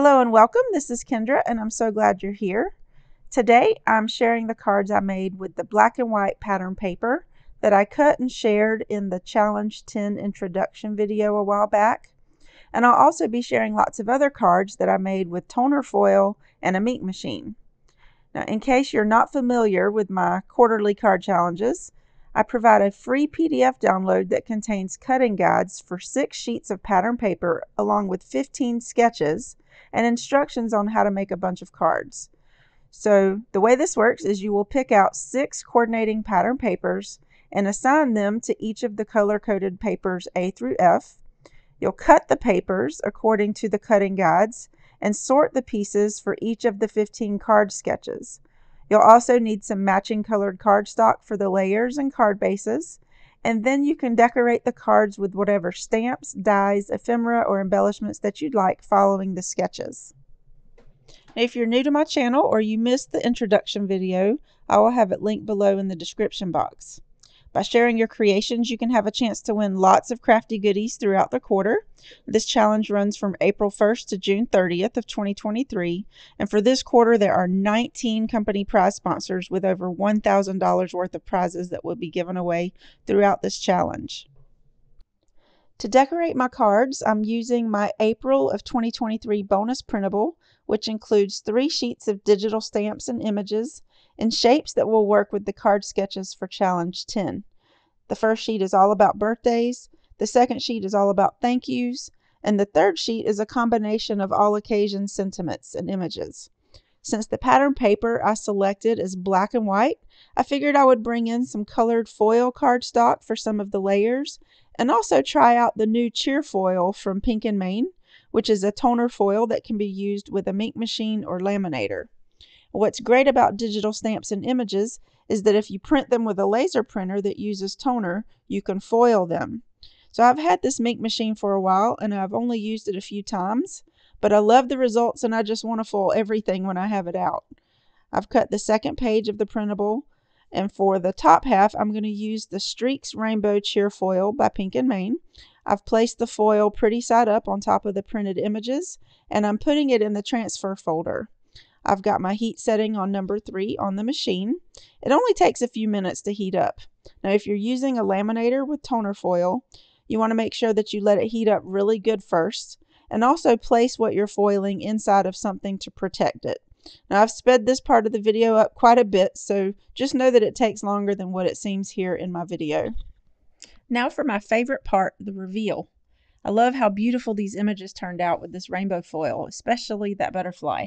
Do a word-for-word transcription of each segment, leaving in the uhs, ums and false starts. Hello and welcome. This is Kendra and I'm so glad you're here. Today I'm sharing the cards I made with the black and white pattern paper that I cut and shared in the Challenge ten introduction video a while back. And I'll also be sharing lots of other cards that I made with toner foil and a Minc machine. Now, in case you're not familiar with my quarterly card challenges, I provide a free P D F download that contains cutting guides for six sheets of pattern paper along with fifteen sketches and instructions on how to make a bunch of cards. So the way this works is you will pick out six coordinating pattern papers and assign them to each of the color-coded papers A through F. You'll cut the papers according to the cutting guides and sort the pieces for each of the fifteen card sketches. You'll also need some matching colored cardstock for the layers and card bases, and then you can decorate the cards with whatever stamps, dies, ephemera, or embellishments that you'd like following the sketches. Now, if you're new to my channel or you missed the introduction video, I will have it linked below in the description box. By sharing your creations, you can have a chance to win lots of crafty goodies throughout the quarter. This challenge runs from April first to June thirtieth of twenty twenty-three. And for this quarter, there are nineteen company prize sponsors with over one thousand dollars worth of prizes that will be given away throughout this challenge. To decorate my cards, I'm using my April of twenty twenty-three bonus printable, which includes three sheets of digital stamps and images, and shapes that will work with the card sketches for Challenge ten. The first sheet is all about birthdays, the second sheet is all about thank yous, and the third sheet is a combination of all occasion sentiments and images. Since the pattern paper I selected is black and white, I figured I would bring in some colored foil cardstock for some of the layers, and also try out the new cheer foil from Pink and Main, which is a toner foil that can be used with a Minc machine or laminator. What's great about digital stamps and images is that if you print them with a laser printer that uses toner, you can foil them. So I've had this Minc machine for a while and I've only used it a few times, but I love the results and I just want to foil everything when I have it out. I've cut the second page of the printable, and for the top half I'm going to use the Streaks Rainbow Cheer Foil by Pink and Main. I've placed the foil pretty side up on top of the printed images and I'm putting it in the transfer folder. I've got my heat setting on number three on the machine. It only takes a few minutes to heat up. Now, if you're using a laminator with toner foil, you want to make sure that you let it heat up really good first, and also place what you're foiling inside of something to protect it. Now, I've sped this part of the video up quite a bit, so just know that it takes longer than what it seems here in my video. Now for my favorite part, the reveal. I love how beautiful these images turned out with this rainbow foil, especially that butterfly.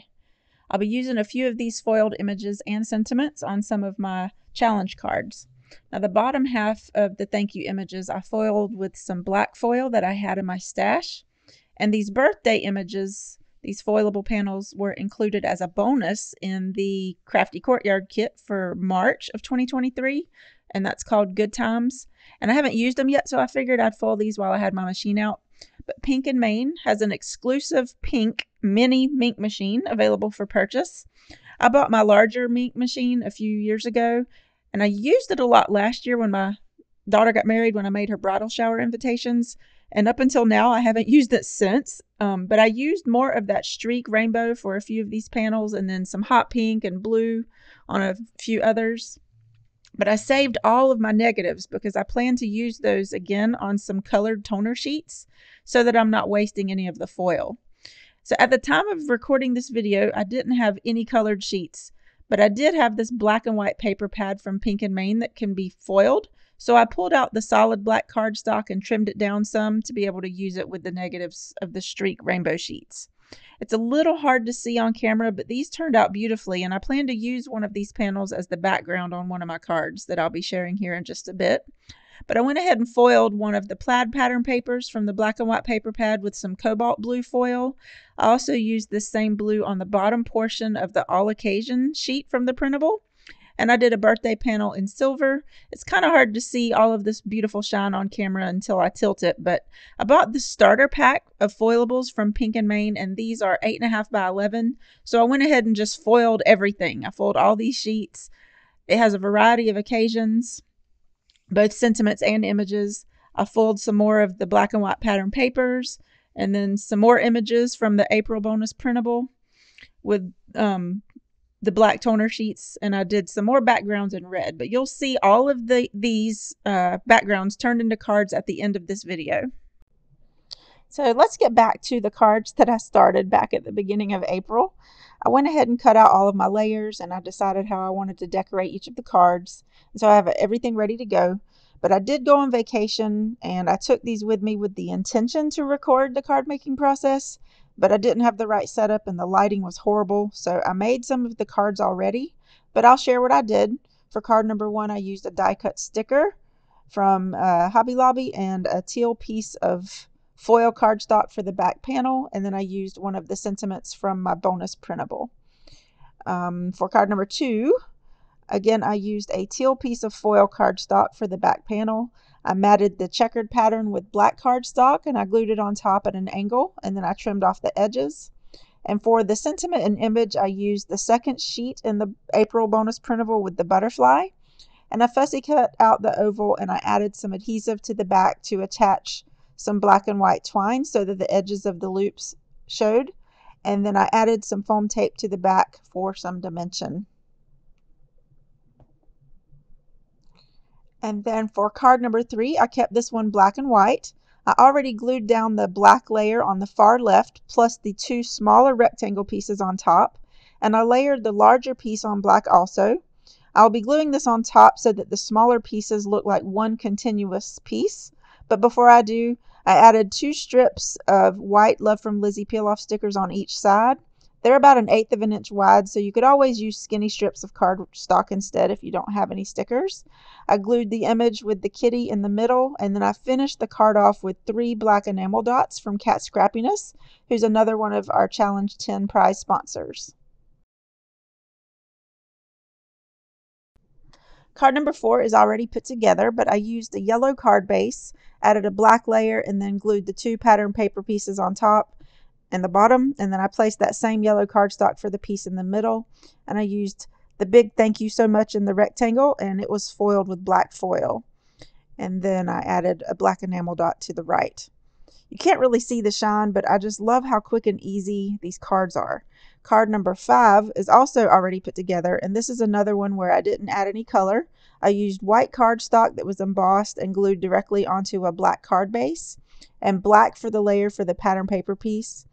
I'll be using a few of these foiled images and sentiments on some of my challenge cards. Now, the bottom half of the thank you images I foiled with some black foil that I had in my stash. And these birthday images, these foilable panels, were included as a bonus in the Crafty Courtyard kit for March of twenty twenty-three. And that's called Good Times. And I haven't used them yet, so I figured I'd foil these while I had my machine out. But Pink and Main has an exclusive pink mini Minc machine available for purchase. I bought my larger Minc machine a few years ago, and I used it a lot last year when my daughter got married, when I made her bridal shower invitations. And up until now, I haven't used it since, um, but I used more of that streak rainbow for a few of these panels and then some hot pink and blue on a few others. But I saved all of my negatives because I plan to use those again on some colored toner sheets so that I'm not wasting any of the foil. So at the time of recording this video, I didn't have any colored sheets, but I did have this black and white paper pad from Pink and Main that can be foiled. So I pulled out the solid black cardstock and trimmed it down some to be able to use it with the negatives of the streak rainbow sheets. It's a little hard to see on camera, but these turned out beautifully, and I plan to use one of these panels as the background on one of my cards that I'll be sharing here in just a bit. But I went ahead and foiled one of the plaid pattern papers from the black and white paper pad with some cobalt blue foil. I also used this same blue on the bottom portion of the all occasion sheet from the printable. And I did a birthday panel in silver. It's kind of hard to see all of this beautiful shine on camera until I tilt it, but I bought the starter pack of foilables from Pink and Main, and these are eight and a half by eleven. So I went ahead and just foiled everything. I foiled all these sheets. It has a variety of occasions, both sentiments and images. I foiled some more of the black and white pattern papers, and then some more images from the April bonus printable with um, the black toner sheets, and I did some more backgrounds in red. But you'll see all of the these uh, backgrounds turned into cards at the end of this video. So let's get back to the cards that I started back at the beginning of April. I went ahead and cut out all of my layers, and I decided how I wanted to decorate each of the cards. And so I have everything ready to go. But I did go on vacation, and I took these with me with the intention to record the card making process, but I didn't have the right setup and the lighting was horrible. So I made some of the cards already, but I'll share what I did. For card number one, I used a die cut sticker from uh, Hobby Lobby and a teal piece of foil cardstock for the back panel, and then I used one of the sentiments from my bonus printable. Um, for card number two, again, I used a teal piece of foil cardstock for the back panel. I matted the checkered pattern with black cardstock, and I glued it on top at an angle, and then I trimmed off the edges. And for the sentiment and image, I used the second sheet in the April bonus printable with the butterfly, and I fussy cut out the oval, and I added some adhesive to the back to attach some black and white twine so that the edges of the loops showed, and then I added some foam tape to the back for some dimension. And then for card number three, I kept this one black and white. I already glued down the black layer on the far left plus the two smaller rectangle pieces on top, and I layered the larger piece on black also. I'll be gluing this on top so that the smaller pieces look like one continuous piece. But before I do, I added two strips of white Love from Lizzie peel-off stickers on each side. They're about an eighth of an inch wide, so you could always use skinny strips of cardstock instead if you don't have any stickers. I glued the image with the kitty in the middle, and then I finished the card off with three black enamel dots from Kat Scrappiness, who's another one of our Challenge ten prize sponsors. Card number four is already put together, but I used a yellow card base, added a black layer, and then glued the two pattern paper pieces on top and the bottom, and then I placed that same yellow cardstock for the piece in the middle, and I used the big thank you so much in the rectangle, and it was foiled with black foil, and then I added a black enamel dot to the right. You can't really see the shine, but I just love how quick and easy these cards are. Card number five is also already put together, and this is another one where I didn't add any color. I used white cardstock that was embossed and glued directly onto a black card base, and black for the layer for the pattern paper piece.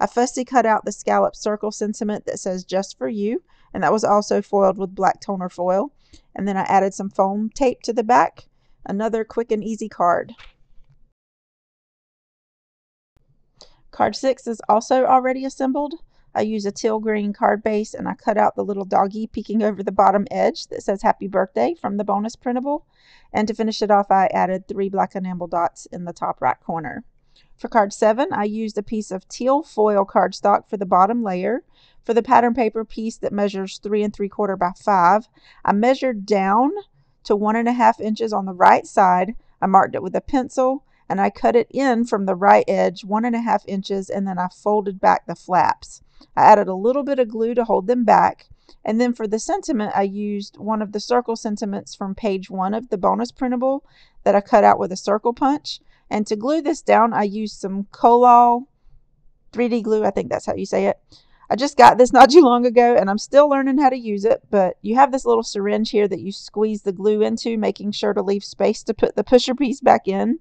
I fussy cut out the scallop circle sentiment that says just for you, and that was also foiled with black toner foil, and then I added some foam tape to the back. Another quick and easy card. Card six is also already assembled. I use a teal green card base, and I cut out the little doggy peeking over the bottom edge that says happy birthday from the bonus printable. And to finish it off, I added three black enamel dots in the top right corner. For card seven, I used a piece of teal foil cardstock for the bottom layer. For the pattern paper piece that measures three and three quarter by five, I measured down to one and a half inches on the right side. I marked it with a pencil, and I cut it in from the right edge one and a half inches, and then I folded back the flaps. I added a little bit of glue to hold them back, and then for the sentiment, I used one of the circle sentiments from page one of the bonus printable that I cut out with a circle punch, and to glue this down, I used some Koral three D glue, I think that's how you say it. I just got this not too long ago, and I'm still learning how to use it, but you have this little syringe here that you squeeze the glue into, making sure to leave space to put the pusher piece back in.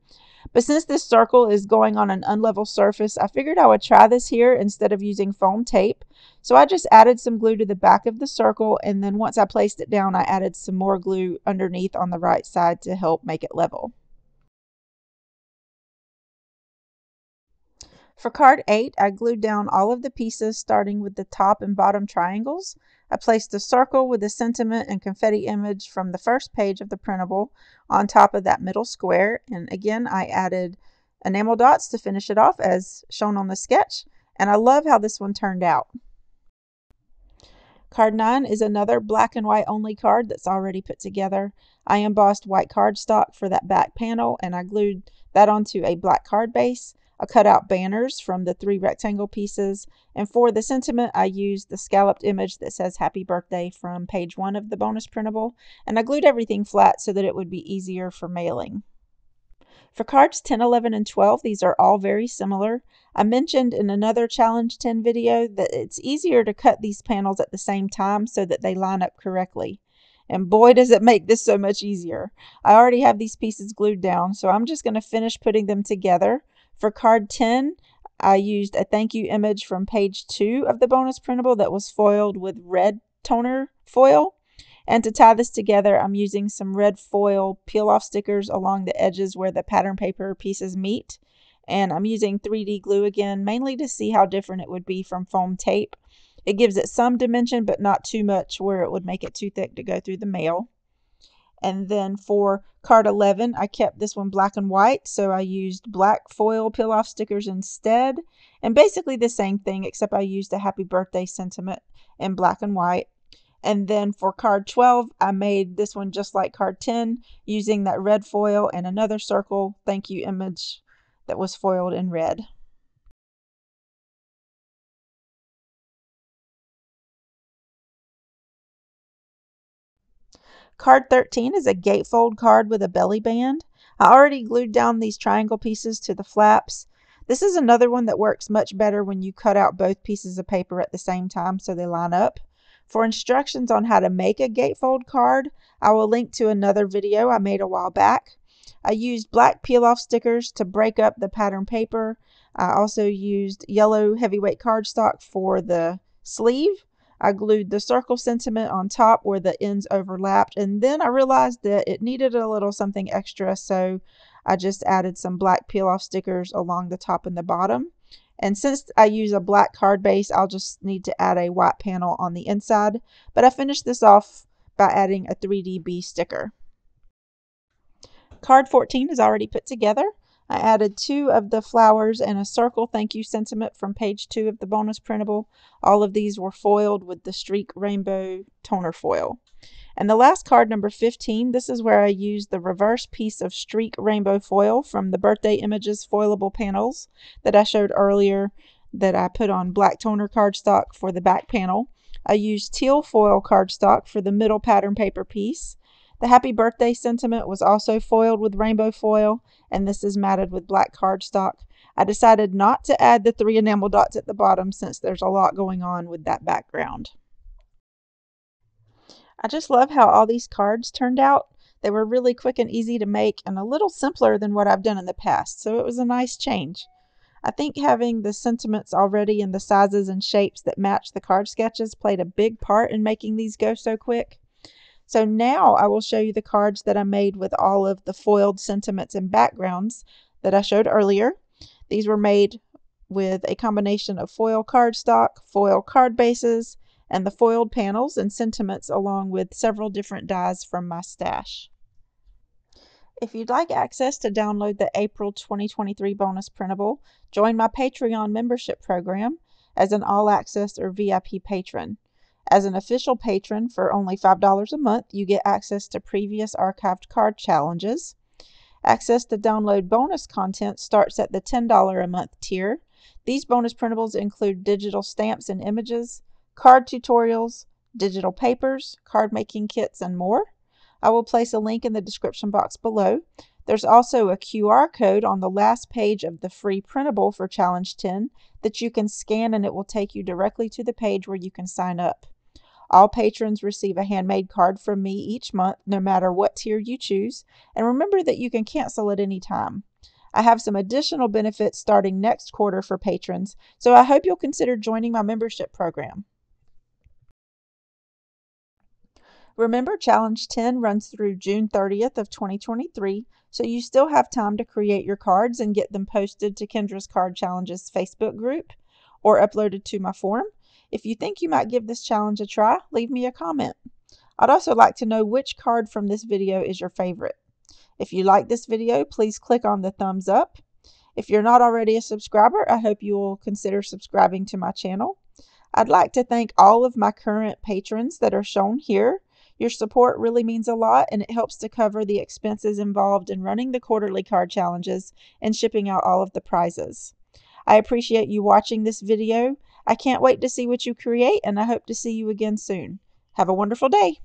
But since this circle is going on an unlevel surface, I figured I would try this here instead of using foam tape. So I just added some glue to the back of the circle, and then once I placed it down, I added some more glue underneath on the right side to help make it level. For card eight, I glued down all of the pieces starting with the top and bottom triangles. I placed a circle with the sentiment and confetti image from the first page of the printable on top of that middle square. And again, I added enamel dots to finish it off as shown on the sketch. And I love how this one turned out. Card nine is another black and white only card that's already put together. I embossed white cardstock for that back panel, and I glued that onto a black card base. I cut out banners from the three rectangle pieces, and for the sentiment, I used the scalloped image that says happy birthday from page one of the bonus printable, and I glued everything flat so that it would be easier for mailing. For cards ten, eleven, and twelve, these are all very similar. I mentioned in another Challenge ten video that it's easier to cut these panels at the same time so that they line up correctly. And boy, does it make this so much easier. I already have these pieces glued down, so I'm just going to finish putting them together. For card ten, I used a thank you image from page two of the bonus printable that was foiled with red toner foil. And to tie this together, I'm using some red foil peel-off stickers along the edges where the pattern paper pieces meet. And I'm using three D glue again, mainly to see how different it would be from foam tape. It gives it some dimension, but not too much where it would make it too thick to go through the mail. And then for card eleven, I kept this one black and white, so I used black foil peel-off stickers instead. And basically the same thing, except I used a happy birthday sentiment in black and white. And then for card twelve, I made this one just like card ten, using that red foil and another circle thank you image that was foiled in red. Card thirteen is a gatefold card with a belly band. I already glued down these triangle pieces to the flaps. This is another one that works much better when you cut out both pieces of paper at the same time so they line up. For instructions on how to make a gatefold card, I will link to another video I made a while back. I used black peel-off stickers to break up the pattern paper. I also used yellow heavyweight cardstock for the sleeve. I glued the circle sentiment on top where the ends overlapped, and then I realized that it needed a little something extra, so I just added some black peel-off stickers along the top and the bottom. And since I use a black card base, I'll just need to add a white panel on the inside, but I finished this off by adding a three D B sticker. Card fourteen is already put together. I added two of the flowers and a circle thank you sentiment from page two of the bonus printable. All of these were foiled with the Streaks Rainbow toner foil. And the last card, number fifteen, this is where I used the reverse piece of Streaks Rainbow foil from the birthday images foilable panels that I showed earlier that I put on black toner cardstock for the back panel. I used teal foil cardstock for the middle pattern paper piece. The happy birthday sentiment was also foiled with rainbow foil, and this is matted with black cardstock. I decided not to add the three enamel dots at the bottom since there's a lot going on with that background. I just love how all these cards turned out. They were really quick and easy to make and a little simpler than what I've done in the past, so it was a nice change. I think having the sentiments already and the sizes and shapes that match the card sketches played a big part in making these go so quick. So now I will show you the cards that I made with all of the foiled sentiments and backgrounds that I showed earlier. These were made with a combination of foil cardstock, foil card bases, and the foiled panels and sentiments along with several different dies from my stash. If you'd like access to download the April twenty twenty-three bonus printable, join my Patreon membership program as an all-access or V I P patron. As an official patron for only five dollars a month, you get access to previous archived card challenges. Access to download bonus content starts at the ten dollars a month tier. These bonus printables include digital stamps and images, card tutorials, digital papers, card making kits, and more. I will place a link in the description box below. There's also a Q R code on the last page of the free printable for Challenge ten that you can scan, and it will take you directly to the page where you can sign up. All patrons receive a handmade card from me each month, no matter what tier you choose, and remember that you can cancel at any time. I have some additional benefits starting next quarter for patrons, so I hope you'll consider joining my membership program. Remember, Challenge ten runs through June thirtieth of twenty twenty-three, so you still have time to create your cards and get them posted to Kendra's Card Challenges Facebook group or uploaded to my forum. If you think you might give this challenge a try, leave me a comment. I'd also like to know which card from this video is your favorite. If you like this video, please click on the thumbs up. If you're not already a subscriber, I hope you will consider subscribing to my channel. I'd like to thank all of my current patrons that are shown here. Your support really means a lot, and it helps to cover the expenses involved in running the quarterly card challenges and shipping out all of the prizes. I appreciate you watching this video. I can't wait to see what you create, and I hope to see you again soon. Have a wonderful day.